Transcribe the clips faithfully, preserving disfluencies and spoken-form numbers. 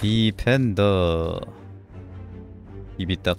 디펜더. 입이 딱.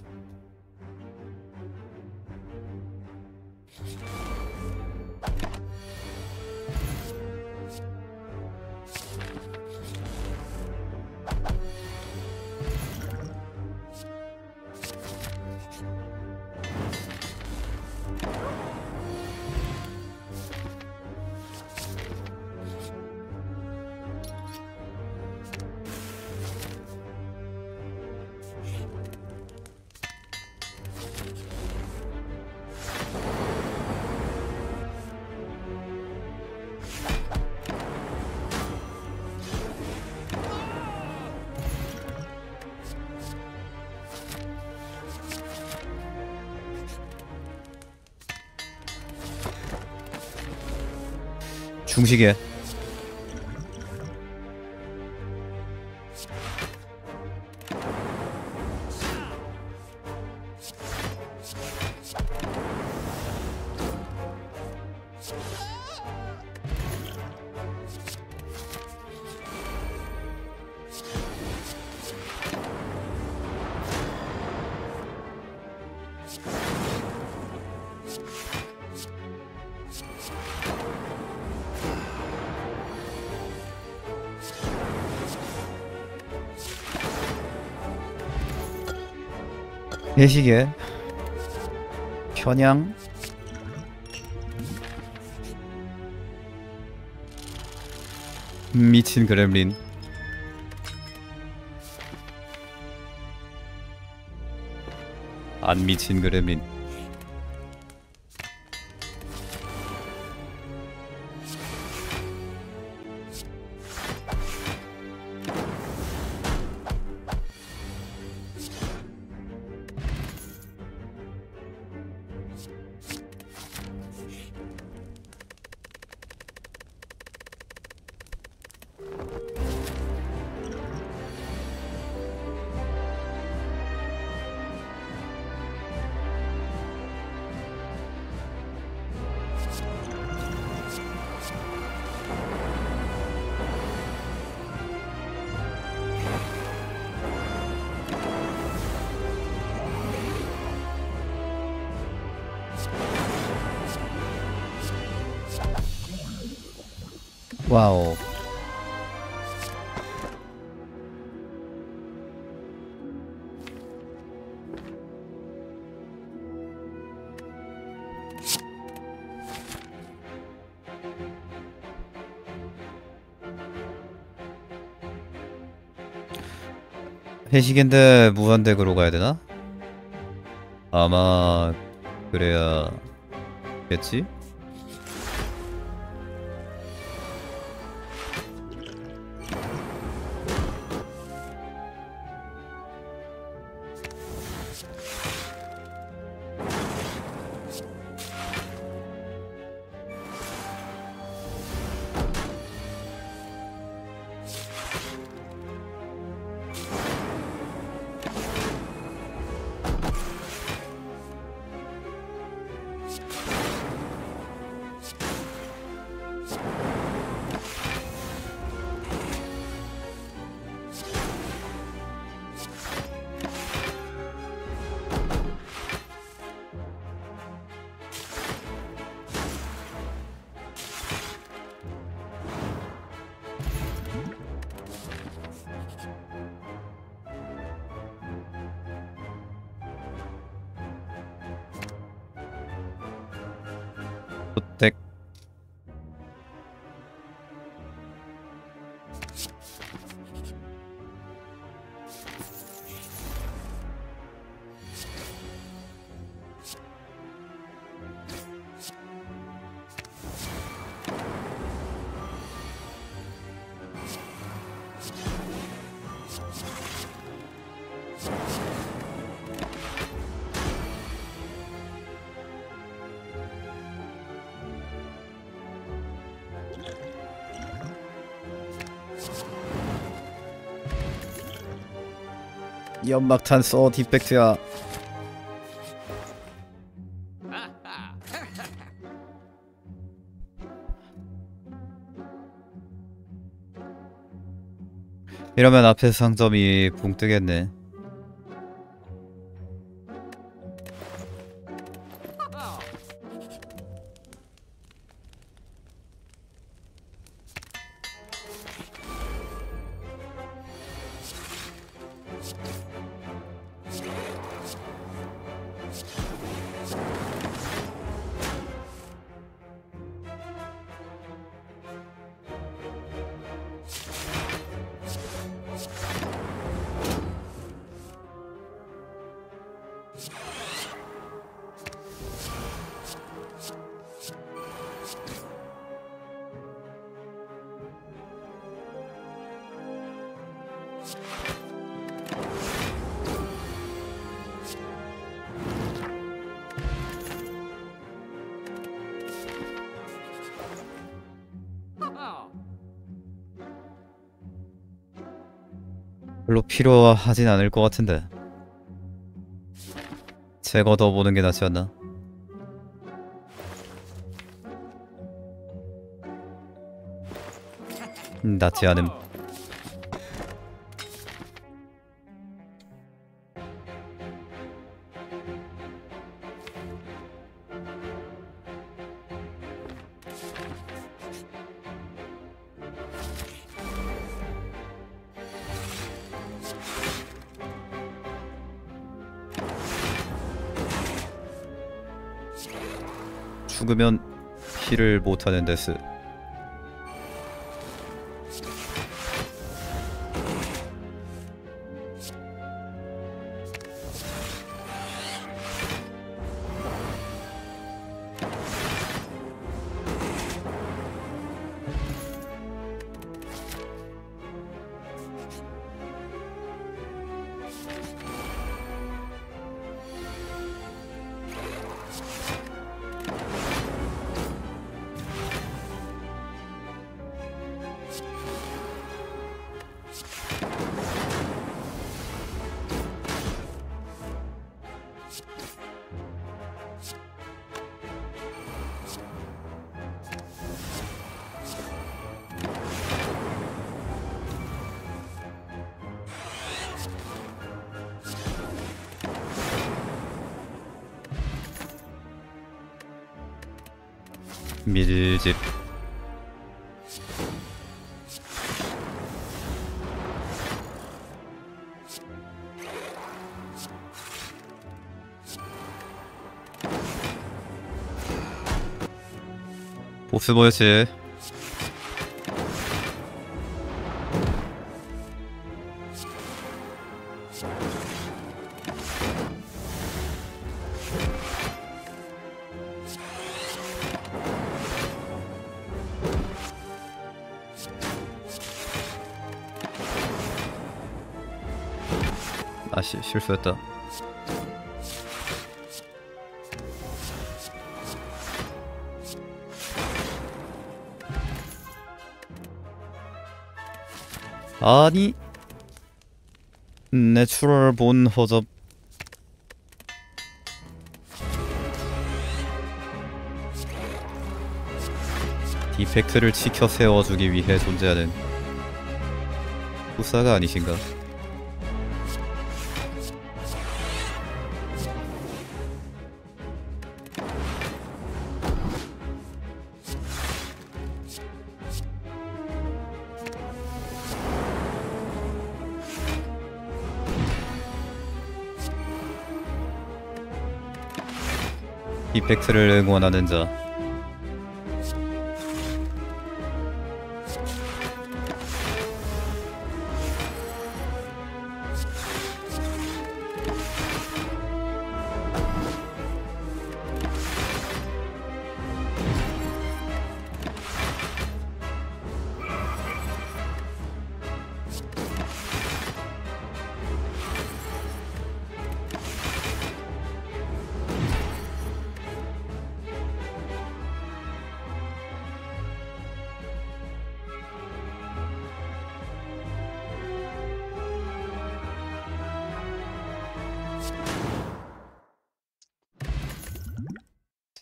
중식에 내시계 편향 미친 그렘린. 안 미친 그렘린. 와우. 회식인데 무한덱으로 가야 되나? 아마 그래야겠지? 연막탄 써 디펙트야. 이러면 앞에 상점이 붕 뜨겠네. 별로 필요하진 않을 것 같은데 제거 더 보는 게 낫지 않나? 음, 낫지 않음. 죽으면 힐을 못하는 데스. 밀집. 보스 뭐였지? 아씨, 실수했다. 아니, 내추럴 본 허접. 디펙트를 지켜 세워주기 위해 존재하는 후사가 아니신가? 디펙트를 응원하는 자.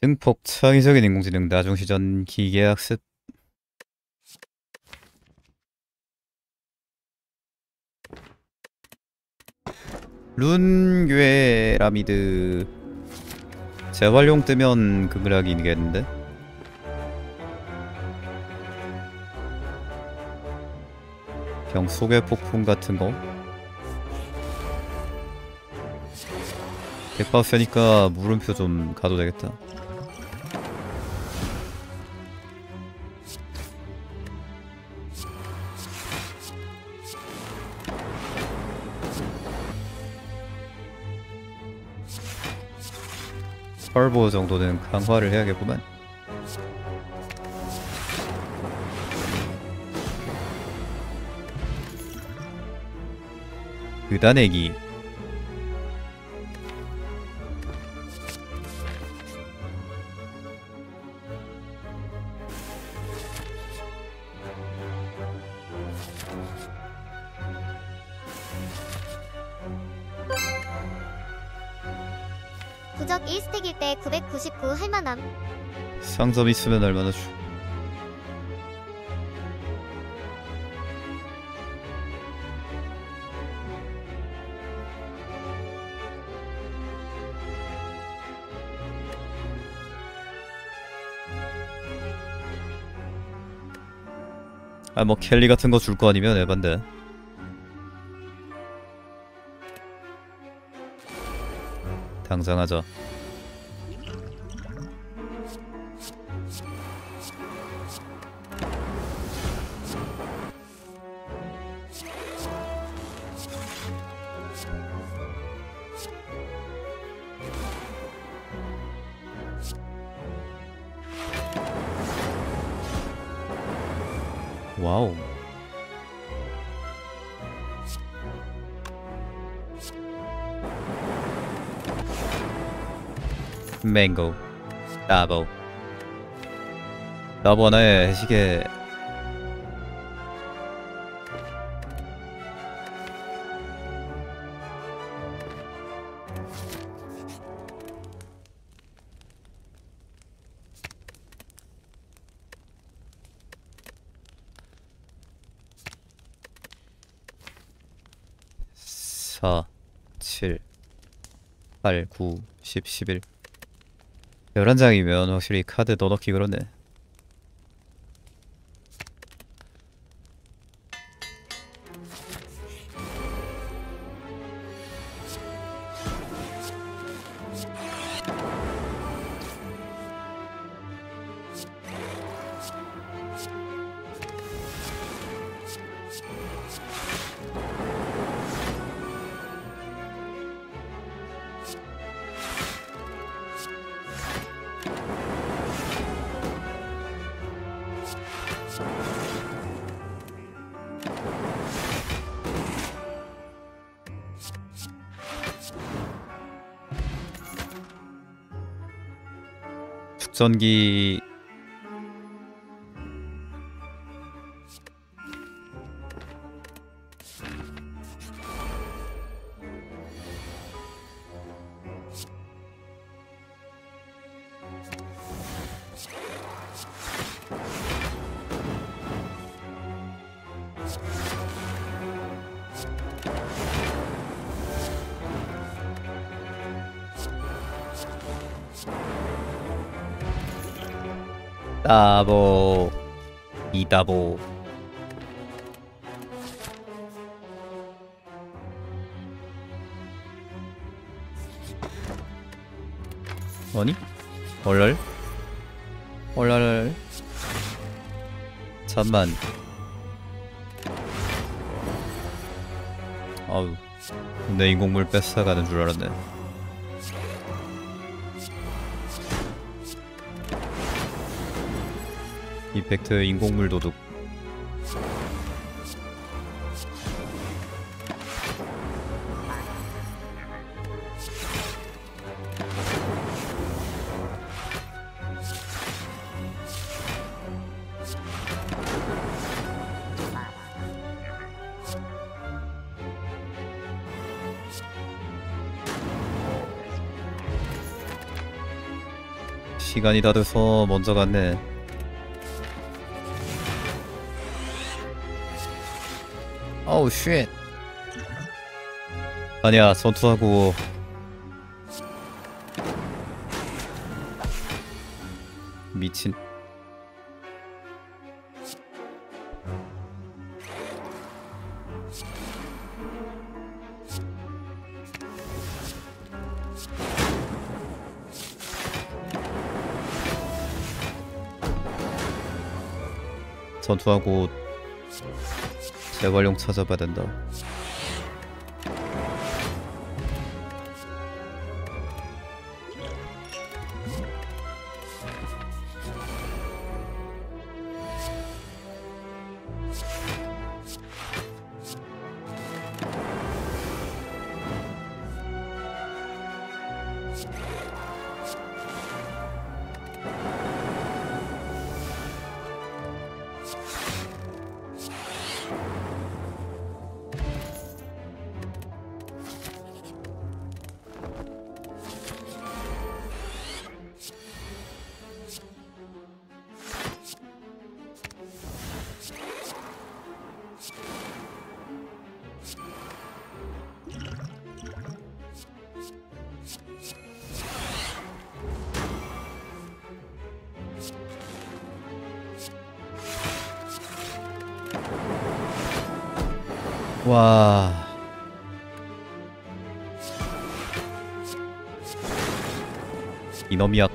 증폭, 창의적인 인공지능, 나중시전, 기계학습. 룬괴라미드 재활용 뜨면 금그락이겠는데? 병 속의 폭풍 같은 거? 백 박 세니까 물음표 좀 가도 되겠다. 펄보 정도는 강화를 해야겠구만. 그다내기 부적 일 스택일 때 구백구십구 할만함. 상점 있으면 얼마나 주. 아, 뭐 켈리 같은 거 줄 거 아니면 에반데. 당장 하자. 와우. 맹고 따보 따보 하나에 해시계 사, 칠, 팔, 구, 십, 십일 열한 장이면 확실히 카드 더 넣기 그러네. 전기 따보 이따보 아니? 얼랄? 얼랄 잠만 아우 내 인공물 뺏어가는 줄 알았네. 디펙트 인공물 도둑 시간이 다 돼서 먼저 갔네. Oh shit. 아니야, 전투하고. 미친. 전투하고 재활용 찾아봐야 된다. 와, 이놈이야.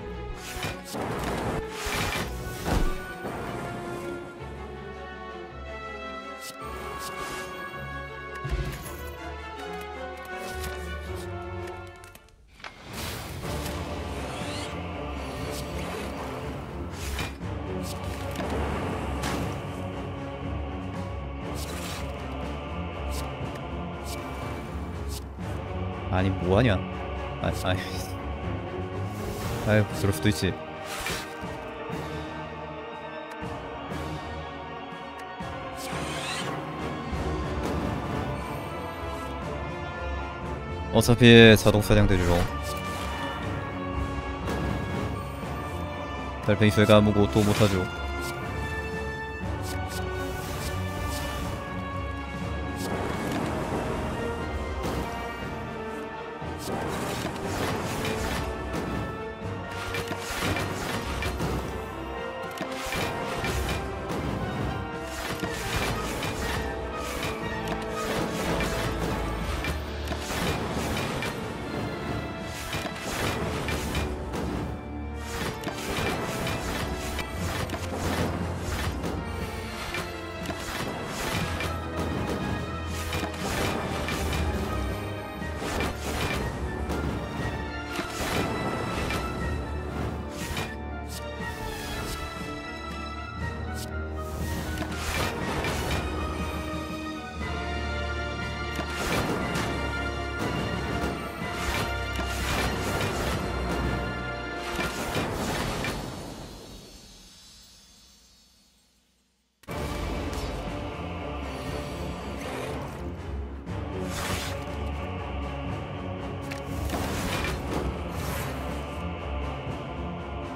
아니 뭐하냐. 아, 아이 아이 그럴 수도 있지. 어차피 자동 사냥대주로 달팽이 쇠 까무고 또 못하죠.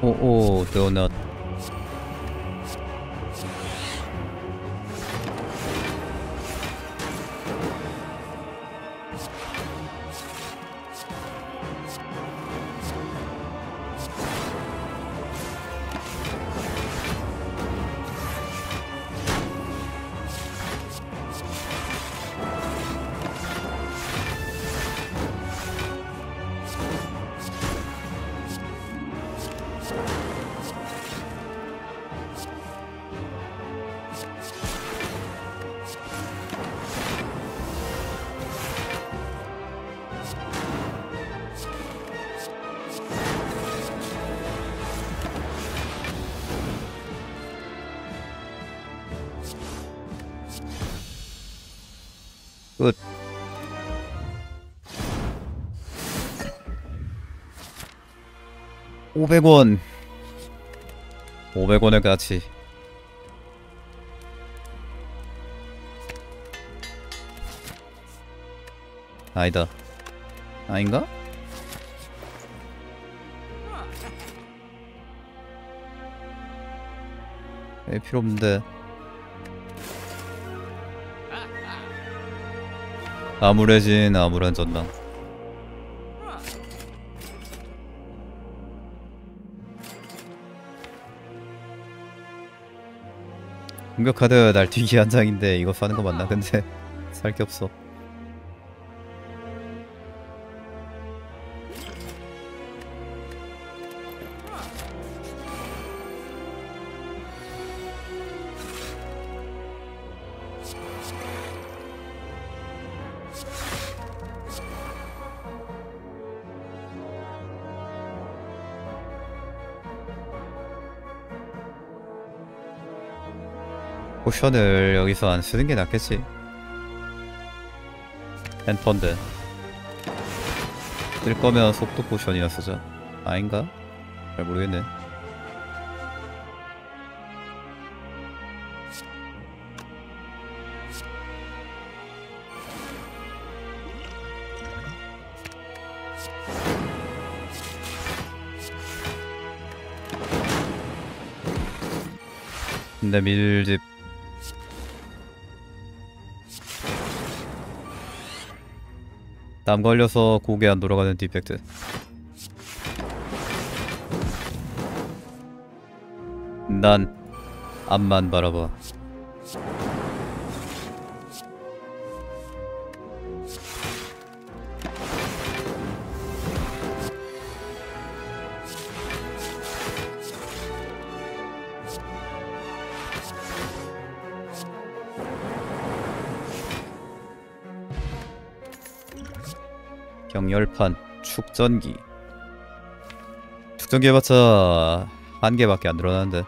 오오 도넛. 끝. 오백 원. 오백 원의 가치. 아니다. 아닌가? 에이, 필요 없는데. 암울해진 암울한 전당. 공격 카드 날뛰기 한 장인데 이거 사는 거 맞나? 근데 살 게 없어. 포션을 여기서 안 쓰는 게 낫겠지. 펜턴데 쓸 거면 속도 포션이나 쓰자. 아닌가? 잘 모르겠네. 근데 밀집 남 걸려서 고개 안 돌아가는 디펙트. 난 앞만 바라봐. 열판 축전기. 축전기 해봤자 한 개밖에 안 늘어나는데.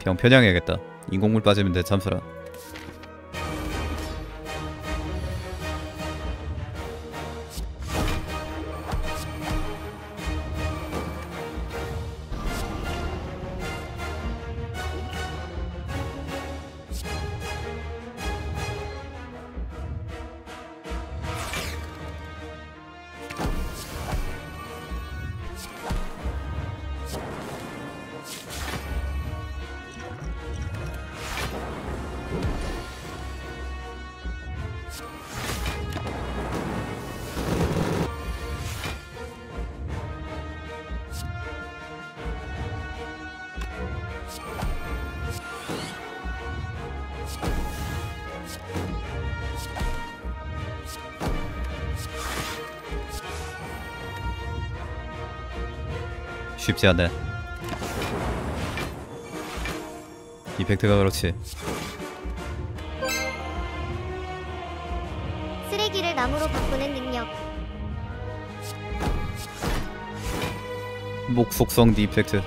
병 편향해야겠다. 인공물 빠지면 돼. 참수라. 쉽지 않네. 이펙트가 그렇지. 쓰레기를 나무로 바꾸는 능력. 목 속성 디펙트.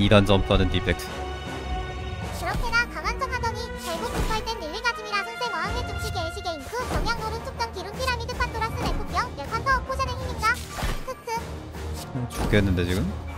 이단 점프하는 디펙트. 그렇게나 강한 척 하더니 잘못 급할 땐 릴리가짐이라 선생 어항의 중식의 애식의 인프 경향 노른 축전 기름 피라미드 파토라스 레프병 열판 파워 포션의 힘인가? 크크. 죽겠는데 지금?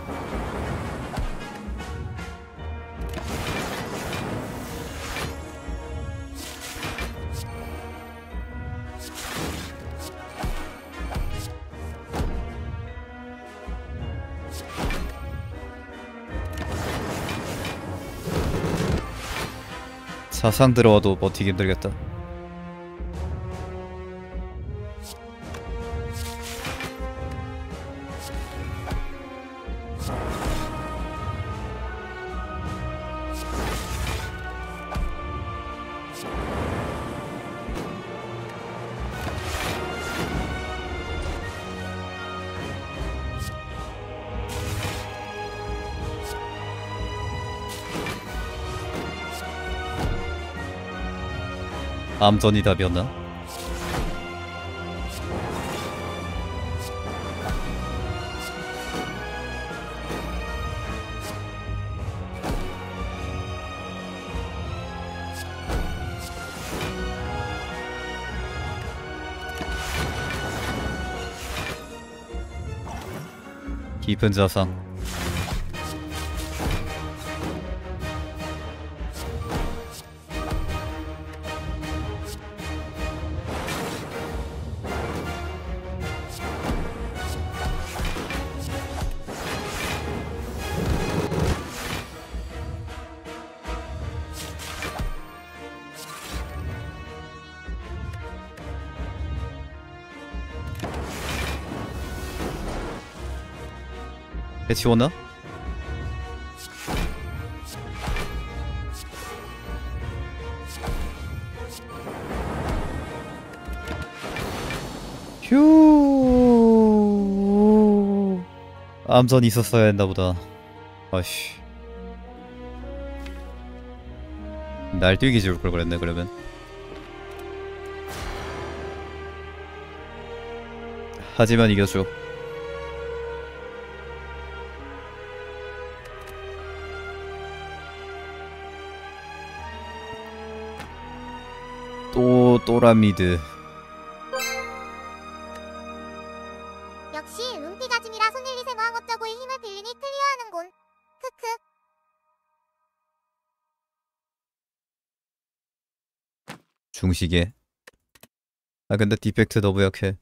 사상 들어와도 버티기 힘들겠다. 암전이 답이었나? 깊은 자상. 배치워너? 휴. 암전 있었어야 했나 보다. 아씨. 날뛰기 지울 걸 그랬네 그러면. 하지만 이겨줘. 또 또라미드. 역시 은피가 중이라 손일리 세모항 업자고의 힘을 빌리니 클리어하는군. 크크. 중시계. 아 근데 디펙트 너무 약해.